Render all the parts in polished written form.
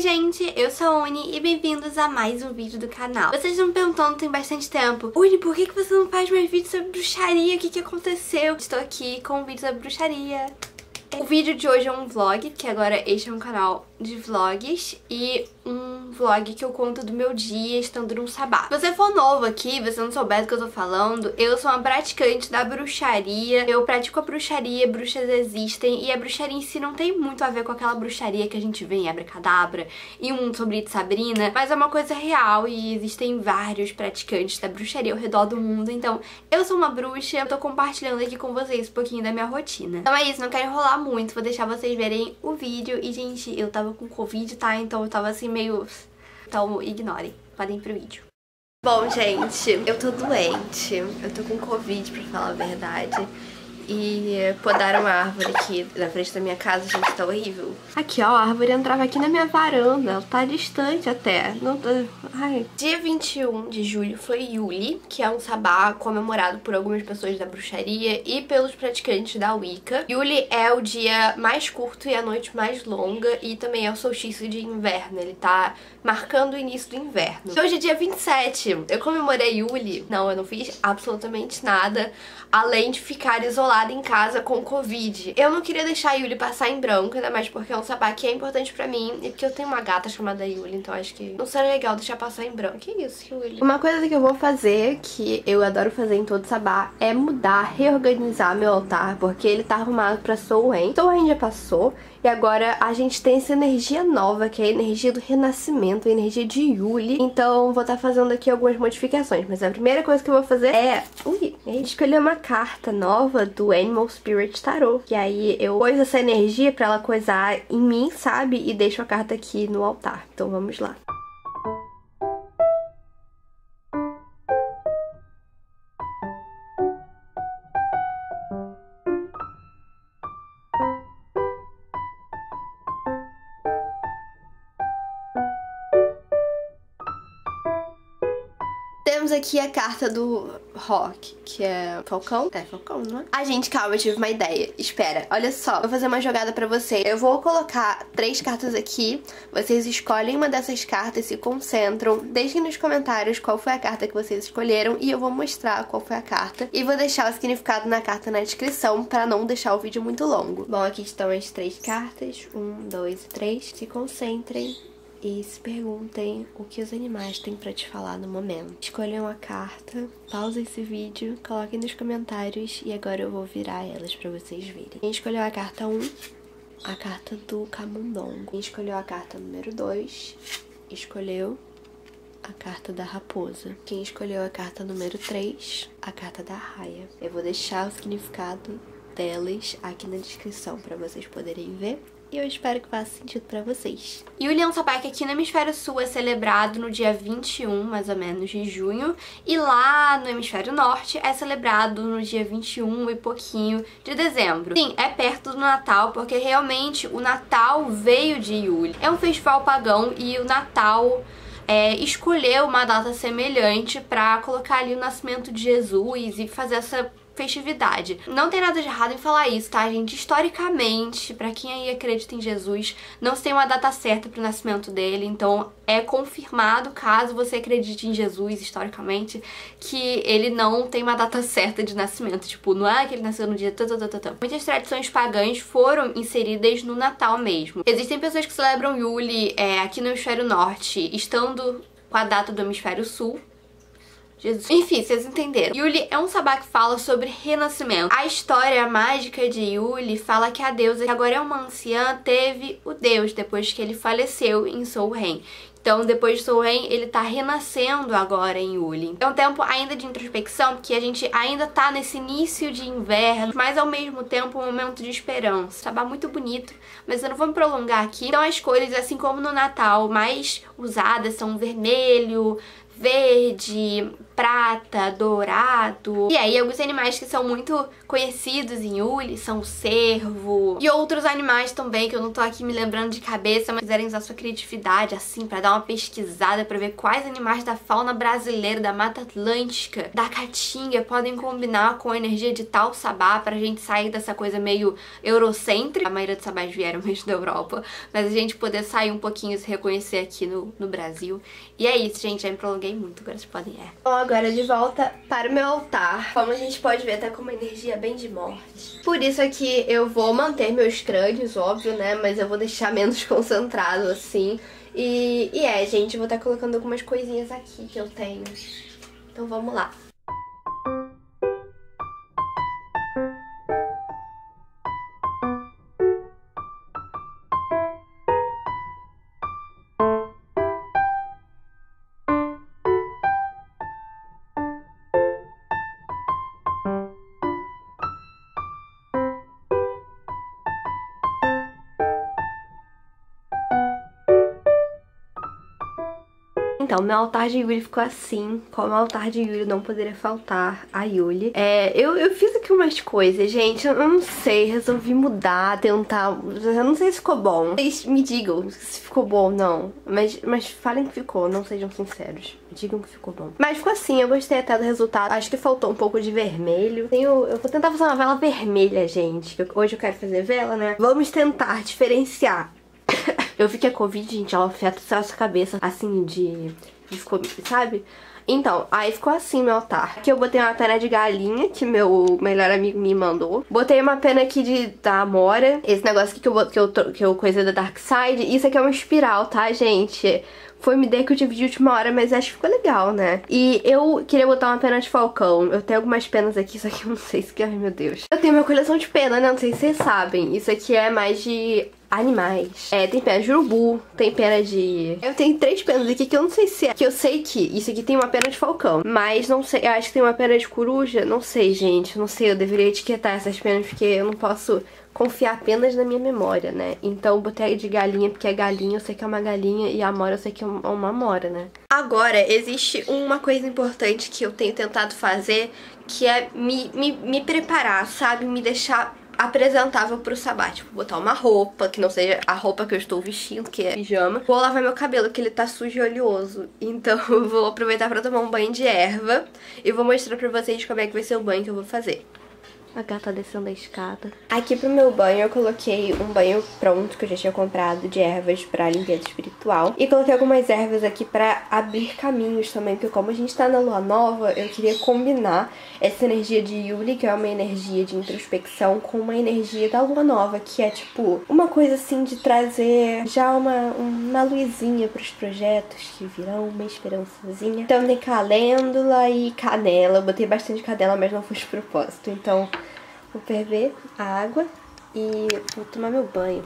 Oi gente, eu sou a Uni e bem-vindos a mais um vídeo do canal. Vocês estão me perguntando tem bastante tempo: Uni, por que você não faz mais vídeos sobre bruxaria? O que aconteceu? Estou aqui com um vídeo sobre bruxaria. O vídeo de hoje é um vlog, que agora este é um canal de vlogs, e um vlog que eu conto do meu dia estando num sabá. Se você for novo aqui, você não souber do que eu tô falando, eu sou uma praticante da bruxaria, eu pratico a bruxaria, bruxas existem, e a bruxaria em si não tem muito a ver com aquela bruxaria que a gente vê em Abracadabra e um sobre de Sabrina, mas é uma coisa real e existem vários praticantes da bruxaria ao redor do mundo. Então eu sou uma bruxa, eu tô compartilhando aqui com vocês um pouquinho da minha rotina. Então é isso, não quero enrolar muito, vou deixar vocês verem o vídeo. E gente, eu tava com Covid, tá? Então eu tava assim meio... Então ignorem, podem ir pro vídeo. Bom gente, eu tô doente, eu tô com Covid pra falar a verdade. E podaram uma árvore aqui na frente da minha casa, gente, tá horrível. Aqui ó, a árvore entrava aqui na minha varanda, ela tá distante até. Não tô... Ai. Dia 21 de julho foi Yule, que é um sabá comemorado por algumas pessoas da bruxaria e pelos praticantes da Wicca. Yule é o dia mais curto e a noite mais longa e também é o solstício de inverno, ele tá marcando o início do inverno. Hoje é dia 27, eu comemorei Yule, não, eu não fiz absolutamente nada, além de ficar isolado em casa com Covid. Eu não queria deixar a Yule passar em branco, ainda mais porque é um sabá que é importante pra mim e porque eu tenho uma gata chamada Yule, então acho que não seria legal deixar passar em branco. Que isso, Yule? Uma coisa que eu vou fazer, que eu adoro fazer em todo sabá, é mudar, reorganizar meu altar, porque ele tá arrumado pra Samhain. Samhain já passou e agora a gente tem essa energia nova, que é a energia do renascimento, a energia de Yule. Então vou estar fazendo aqui algumas modificações, mas a primeira coisa que eu vou fazer é... escolher uma carta nova do Animal Spirit Tarot. E aí eu coiso essa energia pra ela coisar em mim, sabe? E deixo a carta aqui no altar. Então vamos lá. Temos aqui a carta do Hawk, que é falcão. É falcão, não é? Ah, gente, calma, eu tive uma ideia. Espera, olha só, vou fazer uma jogada pra vocês. Eu vou colocar 3 cartas aqui, vocês escolhem uma dessas cartas, se concentram, deixem nos comentários qual foi a carta que vocês escolheram e eu vou mostrar qual foi a carta. E vou deixar o significado na carta na descrição pra não deixar o vídeo muito longo. Bom, aqui estão as 3 cartas. 1, 2 e 3. Se concentrem e se perguntem o que os animais têm pra te falar no momento. Escolham a carta, pausem esse vídeo, coloquem nos comentários e agora eu vou virar elas pra vocês verem. Quem escolheu a carta 1? A carta do camundongo. Quem escolheu a carta número 2? Escolheu a carta da raposa. Quem escolheu a carta número 3? A carta da raia. Eu vou deixar o significado delas aqui na descrição pra vocês poderem ver. E eu espero que faça sentido pra vocês. Yule é um sabá que aqui no Hemisfério Sul é celebrado no dia 21, mais ou menos, de junho. E lá no Hemisfério Norte é celebrado no dia 21 e pouquinho de dezembro. Sim, é perto do Natal, porque realmente o Natal veio de Yule. É um festival pagão e o Natal... escolher uma data semelhante pra colocar ali o nascimento de Jesus e fazer essa festividade. Não tem nada de errado em falar isso, tá, gente? Historicamente, pra quem aí acredita em Jesus, não se tem uma data certa pro nascimento dele, então é confirmado, caso você acredite em Jesus historicamente, que ele não tem uma data certa de nascimento, tipo, não é que ele nasceu no dia... Muitas tradições pagãs foram inseridas no Natal mesmo. Existem pessoas que celebram Yule aqui no Hemisfério Norte, estando com a data do Hemisfério Sul. Jesus. Enfim, vocês entenderam. Yule é um sabá que fala sobre renascimento. A história mágica de Yule fala que a deusa, que agora é uma anciã, teve o deus depois que ele faleceu em Samhain. Então, depois de Samhain, ele tá renascendo agora em Yule. É um tempo ainda de introspecção, porque a gente ainda tá nesse início de inverno, mas ao mesmo tempo um momento de esperança. Sabá muito bonito, mas eu não vou me prolongar aqui. Então as cores, assim como no Natal, mais usadas são vermelho, verde, prata, dourado. E aí alguns animais que são muito conhecidos em Yule são o cervo e outros animais também que eu não tô aqui me lembrando de cabeça, mas quiserem usar sua criatividade assim pra dar uma pesquisada pra ver quais animais da fauna brasileira, da Mata Atlântica, da Caatinga podem combinar com a energia de tal sabá pra gente sair dessa coisa meio eurocêntrica. A maioria dos sabás vieram mesmo da Europa, mas a gente poder sair um pouquinho e se reconhecer aqui no Brasil. E é isso, gente, já me prolonguei muito, agora vocês podem ir. Bom, agora de volta para o meu altar. Como a gente pode ver, tá com uma energia bem de morte. Por isso aqui eu vou manter meus crânios, óbvio, né, mas eu vou deixar menos concentrado assim. E gente, vou estar colocando algumas coisinhas aqui que eu tenho. Então vamos lá. Então, meu altar de Yule ficou assim. Como altar de Yule não poderia faltar a Yule. Eu fiz aqui umas coisas, gente. Eu não sei, resolvi mudar, tentar. Eu não sei se ficou bom. Vocês me digam se ficou bom ou não. Mas falem que ficou, não sejam sinceros. Digam que ficou bom. Mas ficou assim, eu gostei até do resultado. Acho que faltou um pouco de vermelho. Eu vou tentar fazer uma vela vermelha, gente. Hoje eu quero fazer vela, né? Vamos tentar diferenciar. Eu vi que a Covid, gente, ela afeta a nossa cabeça, assim, sabe? Então, aí ficou assim meu altar. Aqui eu botei uma pena de galinha, que meu melhor amigo me mandou. Botei uma pena aqui da Amora. Esse negócio aqui que eu coisei da Dark Side. Isso aqui é uma espiral, tá, gente? Foi uma ideia que eu tive de última hora, mas acho que ficou legal, né? E eu queria botar uma pena de falcão. Eu tenho algumas penas aqui, só que eu não sei se... Ai, meu Deus. Eu tenho uma coleção de pena, né? Não sei se vocês sabem. Isso aqui é mais de... animais. Tem pena de urubu, tem pena de... Eu tenho três penas aqui que eu não sei se é. Que eu sei que isso aqui tem uma pena de falcão, mas não sei, eu acho que tem uma pena de coruja, não sei, gente, não sei, eu deveria etiquetar essas penas porque eu não posso confiar apenas na minha memória, né? Então botei de galinha porque é galinha, eu sei que é uma galinha, e a amora eu sei que é uma amora, né? Agora, existe uma coisa importante que eu tenho tentado fazer, que é me preparar, sabe? Me deixar apresentável pro sabá, tipo, botar uma roupa que não seja a roupa que eu estou vestindo, que é pijama. Vou lavar meu cabelo, porque ele tá sujo e oleoso, então eu vou aproveitar pra tomar um banho de erva e vou mostrar pra vocês como é que vai ser o banho que eu vou fazer. A gata descendo a escada. Aqui pro meu banho eu coloquei um banho pronto que eu já tinha comprado, de ervas pra limpeza espiritual. E coloquei algumas ervas aqui pra abrir caminhos também, porque como a gente tá na lua nova, eu queria combinar essa energia de Yule, que é uma energia de introspecção, com uma energia da lua nova, que é tipo uma coisa assim de trazer já uma luzinha pros projetos que virão, uma esperançazinha. Então tem calêndula e canela. Eu botei bastante canela, mas não foi de propósito, então... Vou ferver a água e vou tomar meu banho.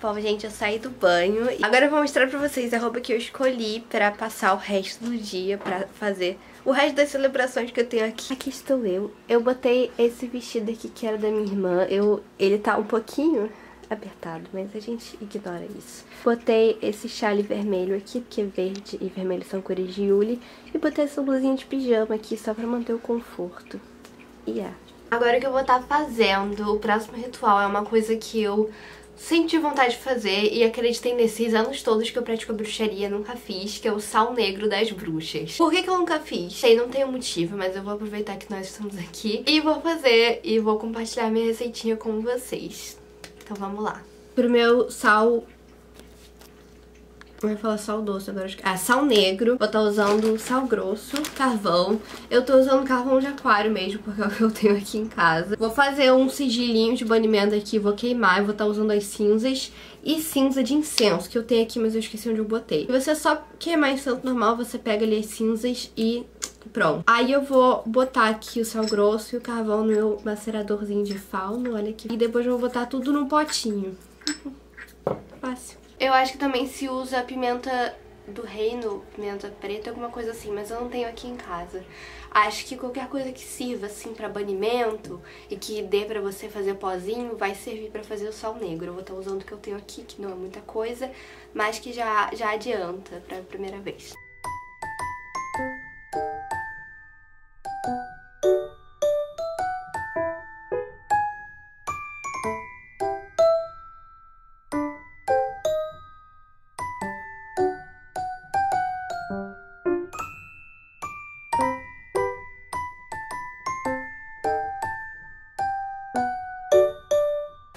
Bom, gente, eu saí do banho. Agora eu vou mostrar pra vocês a roupa que eu escolhi pra passar o resto do dia, pra fazer o resto das celebrações que eu tenho aqui. Aqui estou eu. Eu botei esse vestido aqui que era da minha irmã. Ele tá um pouquinho apertado, mas a gente ignora isso. Botei esse chale vermelho aqui, porque verde e vermelho são cores de Yule. E botei essa blusinha de pijama aqui só pra manter o conforto. Agora o que eu vou estar fazendo, o próximo ritual é uma coisa que eu senti vontade de fazer e acreditei nesses anos todos que eu pratico bruxaria, nunca fiz, que é o sal negro das bruxas. Por que eu nunca fiz? Sei, não tem um motivo, mas eu vou aproveitar que nós estamos aqui e vou fazer e vou compartilhar minha receitinha com vocês. Então vamos lá. Pro meu sal... Eu ia falar sal doce agora. Sal negro. Vou estar usando sal grosso, carvão. Eu tô usando carvão de aquário mesmo, porque é o que eu tenho aqui em casa. Vou fazer um sigilinho de banimento aqui, vou queimar. Eu vou estar usando as cinzas e cinza de incenso, que eu tenho aqui, mas eu esqueci onde eu botei. E você só queimar incenso normal, você pega ali as cinzas e Pronto. Aí eu vou botar aqui o sal grosso e o carvão no meu maceradorzinho de fauno, olha aqui. E depois eu vou botar tudo num potinho. Fácil. Eu acho que também se usa pimenta do reino, pimenta preta, alguma coisa assim, mas eu não tenho aqui em casa. Acho que qualquer coisa que sirva, assim, pra banimento e que dê pra você fazer pozinho, vai servir pra fazer o sal negro. Eu vou estar usando o que eu tenho aqui, que não é muita coisa, mas que já adianta pra primeira vez.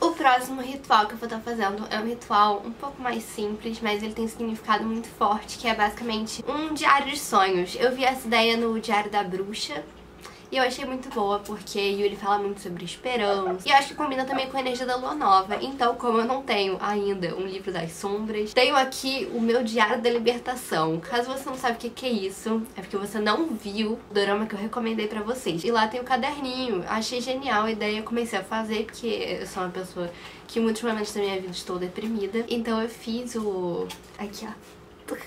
O próximo ritual que eu vou estar fazendo é um ritual um pouco mais simples, mas ele tem um significado muito forte, que é basicamente um diário de sonhos. Eu vi essa ideia no Diário da Bruxa e eu achei muito boa, porque Yule fala muito sobre esperança. E eu acho que combina também com a energia da lua nova. Então, como eu não tenho ainda um livro das sombras, tenho aqui o meu Diário da Libertação. Caso você não sabe o que é isso, é porque você não viu o dorama que eu recomendei pra vocês. E lá tem o caderninho. Achei genial a ideia, eu comecei a fazer, porque eu sou uma pessoa que muitos momentos da minha vida estou deprimida. Então eu fiz o... aqui, ó.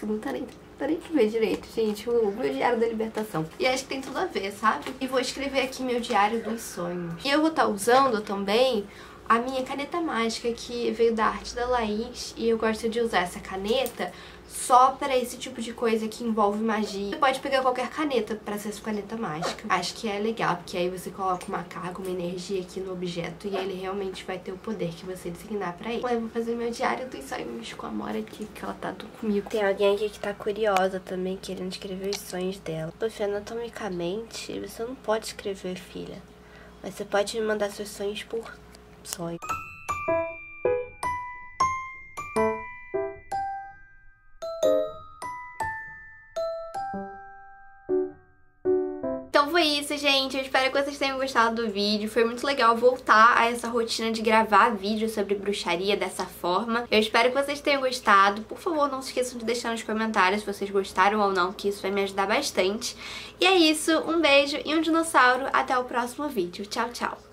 Não tá nem... parei de ver direito, gente, o meu Diário da Libertação. E acho que tem tudo a ver, sabe? E vou escrever aqui meu Diário dos Sonhos. E eu vou estar usando também a minha caneta mágica, que veio da arte da Laís. E eu gosto de usar essa caneta só pra esse tipo de coisa que envolve magia. Você pode pegar qualquer caneta pra ser sua caneta mágica. Acho que é legal, porque aí você coloca uma carga, uma energia aqui no objeto e ele realmente vai ter o poder que você designar pra ele. Eu vou fazer meu Diário dos Sonhos com a Mora aqui, que ela tá comigo. Tem alguém aqui que tá curiosa também, querendo escrever os sonhos dela. Porque anatomicamente você não pode escrever, filha. Mas você pode me mandar seus sonhos por sonho. Foi isso, gente. Eu espero que vocês tenham gostado do vídeo. Foi muito legal voltar a essa rotina de gravar vídeo sobre bruxaria dessa forma. Eu espero que vocês tenham gostado. Por favor, não se esqueçam de deixar nos comentários se vocês gostaram ou não, que isso vai me ajudar bastante. E é isso. Um beijo e um dinossauro. Até o próximo vídeo. Tchau, tchau.